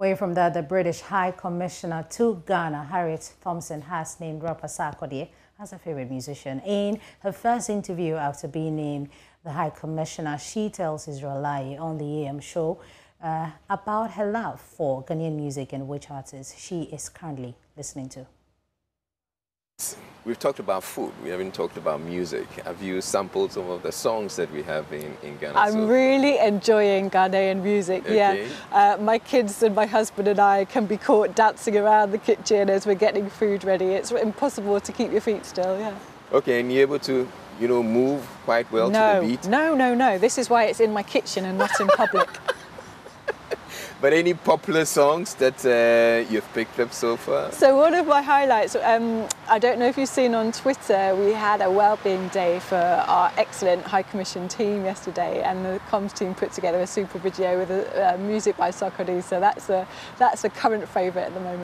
Away from that, the British High Commissioner to Ghana, Harriet Thompson, has named rapper Sarkodie as her favorite musician. In her first interview after being named the High Commissioner, she tells Israel Laryea on the AM show about her love for Ghanaian music and which artists she is currently listening to. We've talked about food. We haven't talked about music. Have you sampled some of the songs that we have in Ghana? I'm really enjoying Ghanaian music, okay. Yeah. My kids and my husband and I can be caught dancing around the kitchen as we're getting food ready. It's impossible to keep your feet still, yeah. Okay, and you're able to, you know, move quite well to the beat? No. This is why it's in my kitchen and not in public. But any popular songs that you've picked up so far? So one of my highlights, I don't know if you've seen on Twitter, we had a wellbeing day for our excellent High Commission team yesterday, and the comms team put together a super video with music by Sarkodie. So that's a current favourite at the moment.